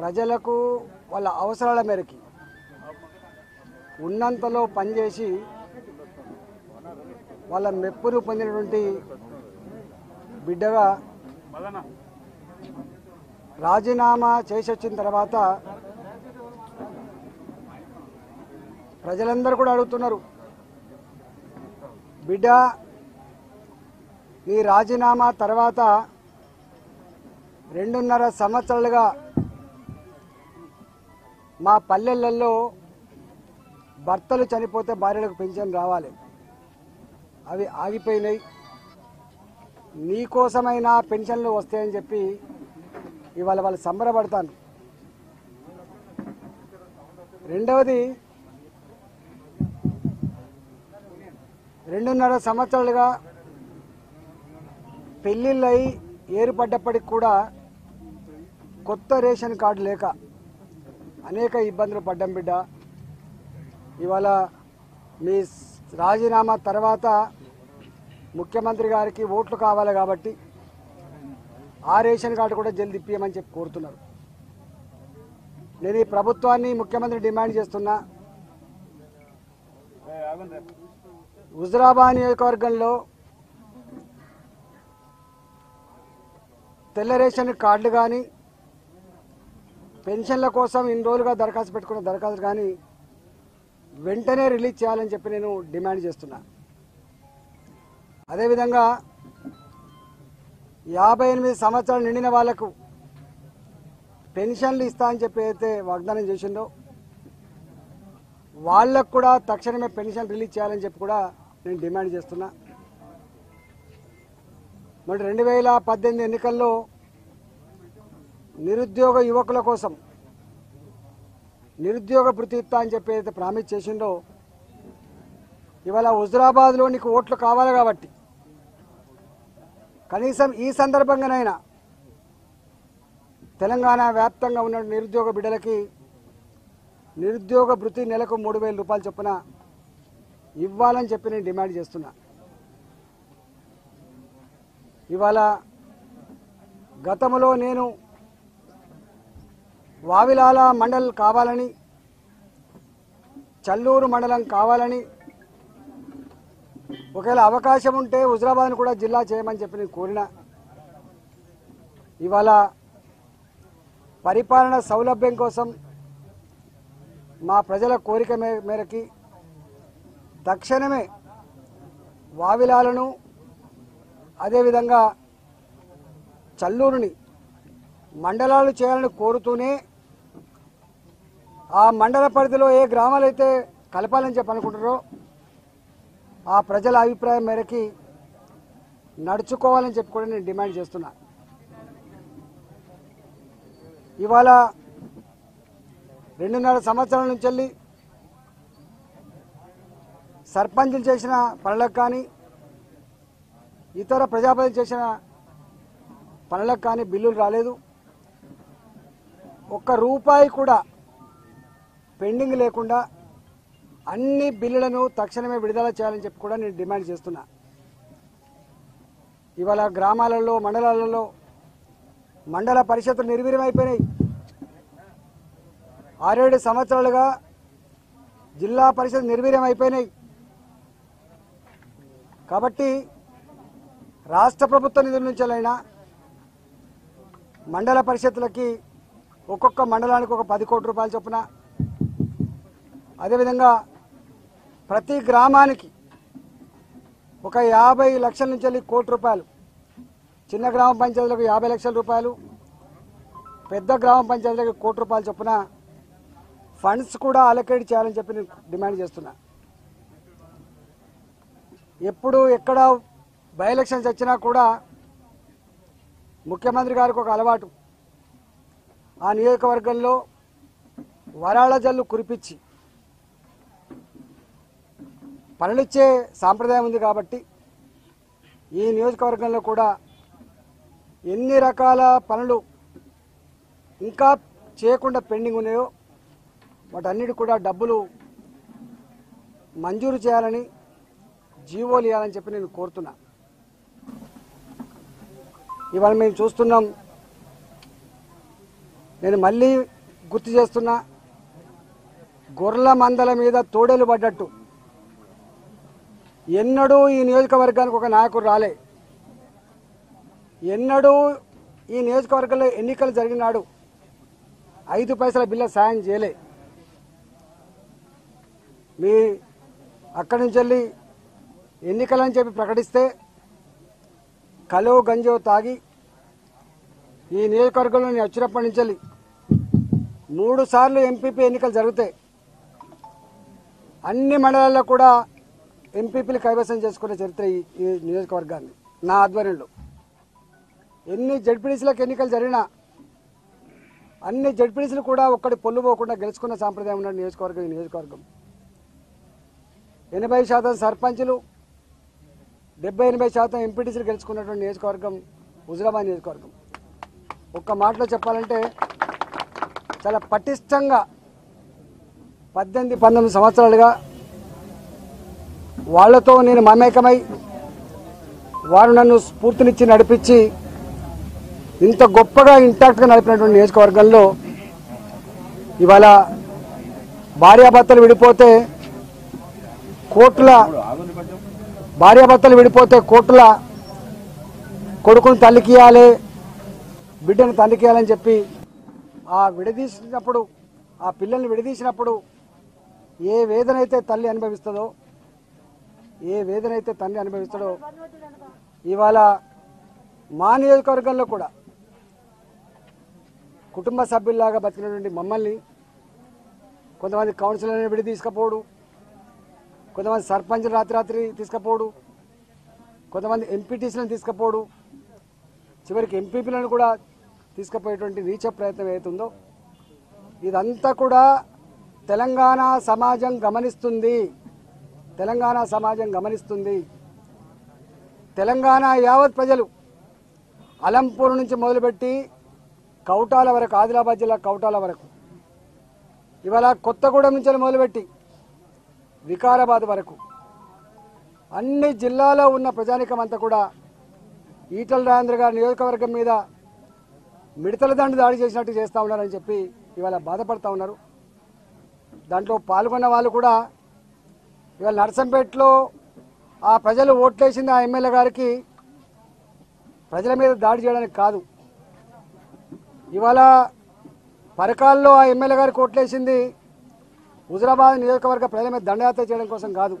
ప్రజలకు వాళ్ళ అవసరాల మేరకు ఉన్నంతలో పని చేసి వాళ్ళ మెప్పును పొందినటువంటి బిడ్డగా రాజీనామా చేసి వచ్చిన తర్వాత ప్రజలందరూ కూడా అడుగుతున్నారు, బిడ్డ ఈ రాజీనామా తర్వాత 2.5 సంవత్సరాలుగా మా పల్లెలలో భర్తలు చనిపోతే భార్యలకు పెన్షన్ రావాలి, అవి ఆగిపోయినాయి, నీకోసమైనా పెన్షన్లు వస్తాయని చెప్పి ఇవాళ వాళ్ళు సంబరపడతాను. రెండవది 2.5 సంవత్సరాలుగా పెళ్ళిళ్ళై ఏర్పడ్డప్పటికి కూడా కొత్త రేషన్ కార్డు లేక అనేక ఇబ్బందులు పడ్డం బిడ్డ. ఇవాళ మీ రాజీనామా తర్వాత ముఖ్యమంత్రి గారికి ఓట్లు కావాలి కాబట్టి ఆ రేషన్ కార్డు కూడా జల్ది ఇప్పియమని చెప్పి కోరుతున్నారు. నేను ఈ ప్రభుత్వాన్ని ముఖ్యమంత్రి డిమాండ్ చేస్తున్నా, హుజురాబాద్ నియోజకవర్గంలో తెల్ల రేషన్ కార్డులు కానీ పెన్షన్ల కోసం ఇన్ని రోజులుగా దరఖాస్తు పెట్టుకున్న దరఖాస్తులు కానీ వెంటనే రిలీజ్ చేయాలని చెప్పి నేను డిమాండ్ చేస్తున్నా. అదేవిధంగా 58 సంవత్సరాలు నిండిన వాళ్లకు పెన్షన్లు ఇస్తా అని చెప్పి అయితే వాగ్దానం చేసిందో వాళ్ళకు కూడా తక్షణమే పెన్షన్ రిలీజ్ చేయాలని చెప్పి కూడా నేను డిమాండ్ చేస్తున్నా. మరి 2018 ఎన్నికల్లో నిరుద్యోగ యువకుల కోసం నిరుద్యోగ వృత్తి ఇస్తా అని చెప్పి అయితే ప్రామిస్ చేసిందో ఇవాళ హుజురాబాద్లో నీకు ఓట్లు కావాలి కాబట్టి కనీసం ఈ సందర్భంగానైనా తెలంగాణ వ్యాప్తంగా ఉన్న నిరుద్యోగ బిడ్డలకి నిరుద్యోగ వృత్తి నెలకు 3,000 రూపాయలు చొప్పున ఇవ్వాలని చెప్పి నేను డిమాండ్ చేస్తున్నా. ఇవాళ గతంలో నేను వావిలాల మండల్ కావాలని, చల్లూరు మండలం కావాలని, ఒకవేళ అవకాశం ఉంటే హుజురాబాద్ను కూడా జిల్లా చేయమని చెప్పి నేను కోరినా. ఇవాళ పరిపాలన సౌలభ్యం కోసం మా ప్రజల కోరిక మేరకి తక్షణమే వావిలాలను అదేవిధంగా చల్లూరుని మండలాలు చేయాలని కోరుతూనే ఆ మండల పరిధిలో ఏ గ్రామాలైతే కలపాలని చెప్పి అనుకుంటారో ఆ ప్రజల అభిప్రాయం మేరకి నడుచుకోవాలని చెప్పి కూడా నేను డిమాండ్ చేస్తున్నా. ఇవాళ 2.5 సంవత్సరాల నుంచి వెళ్ళి సర్పంచులు చేసిన పనులకు కానీ ఇతర ప్రజాపతి చేసిన పనులకు కానీ బిల్లులు రాలేదు, ఒక్క రూపాయి కూడా పెండింగ్ లేకుండా అన్ని బిల్లులను తక్షణమే విడుదల చేయాలని చెప్పి కూడా నేను డిమాండ్ చేస్తున్నా. ఇవాళ గ్రామాలలో మండలాలలో మండల పరిషత్తులు నిర్వీర్యమైపోయినాయి. 6-7 సంవత్సరాలుగా జిల్లా పరిషత్ నిర్వీర్యమైపోయినాయి. కాబట్టి రాష్ట్ర ప్రభుత్వ నిధుల నుంచైనా మండల పరిషత్తులకి ఒక్కొక్క మండలానికి ఒక 10 కోట్ల రూపాయలు చొప్పున, అదేవిధంగా ప్రతి గ్రామానికి ఒక 50 లక్షల నుంచి వెళ్ళి 1 కోటి రూపాయలు, చిన్న గ్రామ పంచాయతీలకు 50 లక్షల రూపాయలు, పెద్ద గ్రామ పంచాయతీలకు 1 కోటి రూపాయలు చొప్పున ఫండ్స్ కూడా అలొకేట్ చేయాలని చెప్పి నేను డిమాండ్ చేస్తున్నా. ఎప్పుడు ఎక్కడ బై ఎలక్షన్స్ వచ్చినా కూడా ముఖ్యమంత్రి గారికి ఒక అలవాటు, ఆ నియోజకవర్గంలో వరాల జల్లు కురిపించి పనులిచ్చే సాంప్రదాయం ఉంది. కాబట్టి ఈ నియోజకవర్గంలో కూడా ఎన్ని రకాల పనులు ఇంకా చేయకుండా పెండింగ్ ఉన్నాయో వాటన్నిటి కూడా డబ్బులు మంజూరు చేయాలని జీవోలు ఇవ్వాలని చెప్పి నేను కోరుతున్నా. ఇవాళ మేము చూస్తున్నాం, నేను మళ్ళీ గుర్తు చేస్తున్నా గొర్ల మందల మీద తోడేలు పడ్డట్టు ఎన్నడూ ఈ నియోజకవర్గానికి ఒక నాయకుడు రాలే ఎన్నడూ ఈ నియోజకవర్గంలో ఎన్నికలు జరిగినాడు 5 పైసల బిల్ల సాయం చేయలే మీ అక్కడి నుంచి వెళ్ళి ఎన్నికలని చెప్పి ప్రకటిస్తే కలో గంజో తాగి ఈ నియోజకవర్గంలోని అచ్చినప్పటి నుంచి వెళ్ళి 3 సార్లు ఎంపీపీ ఎన్నికలు జరుగుతాయి అన్ని మండలాల్లో కూడా ఎంపీపీని కైవసం చేసుకునే చరిత్ర ఈ నియోజకవర్గాన్ని నా ఆధ్వర్యంలో ఎన్ని జడ్పీడీసీలకు ఎన్నికలు జరిగినా అన్ని జడ్పీడీసీలు కూడా ఒక్కడి పొల్లు పోకుండా గెలుచుకున్న సాంప్రదాయం ఉన్న నియోజకవర్గం ఈ నియోజకవర్గం 80% సర్పంచులు 70-80% ఎంపీటీసీలు గెలుచుకున్నటువంటి నియోజకవర్గం హుజురాబాద్ నియోజకవర్గం ఒక్క మాటలో చెప్పాలంటే చాలా పటిష్టంగా 18-19 సంవత్సరాలుగా వాళ్ళతో నేను మమేకమై వారు నన్ను స్ఫూర్తినిచ్చి నడిపించి ఇంత గొప్పగా ఇంటాక్ట్గా నడిపినటువంటి నియోజకవర్గంలో ఇవాళ భార్యాభర్తలు విడిపోతే కోట్ల కొడుకును తల్లికియాలి బిడ్డను తల్లికియాలని చెప్పి ఆ పిల్లల్ని విడదీసినప్పుడు ఏ వేదన అయితే తల్లి అనుభవిస్తుందో ఇవాళ మా నియోజకవర్గంలో కూడా కుటుంబ సభ్యుల్లాగా బతికినటువంటి మమ్మల్ని కొంతమంది కౌన్సిలర్ని విడి తీసుకుపోడు కొంతమంది సర్పంచ్లు రాత్రి తీసుకుపోడు కొంతమంది ఎంపీటీసీలను తీసుకుపోడు చివరికి ఎంపీపీలను కూడా తీసుకుపోయేటువంటి నీచ ప్రయత్నం అవుతుందో ఇదంతా కూడా తెలంగాణ సమాజం గమనిస్తుంది తెలంగాణ యావత్ ప్రజలు అలంపూర్ నుంచి మొదలుపెట్టి కౌటాల వరకు ఆదిలాబాద్ జిల్లా కౌటాల వరకు ఇవాళ కొత్తగూడెం నుంచి మొదలుపెట్టి వికారాబాద్ వరకు అన్ని జిల్లాలో ఉన్న ప్రజానికం అంతా కూడా ఈటల రాజేంద్ర గారి నియోజకవర్గం మీద మిడతల దాడి చేసినట్టు చేస్తూ ఉన్నారని చెప్పి ఇవాళ బాధపడుతూ ఉన్నారు దాంట్లో పాల్గొన్న వాళ్ళు కూడా ఇవాళ నర్సంపేటలో ఆ ప్రజలు ఓట్లేసింది ఆ ఎమ్మెల్యే గారికి ప్రజల మీద దాడి చేయడానికి కాదు ఇవాళ పరకాల్లో ఆ ఎమ్మెల్యే గారికి ఓట్లేసింది హుజురాబాద్ నియోజకవర్గ ప్రజల మీద దండయాత్ర చేయడం కోసం కాదు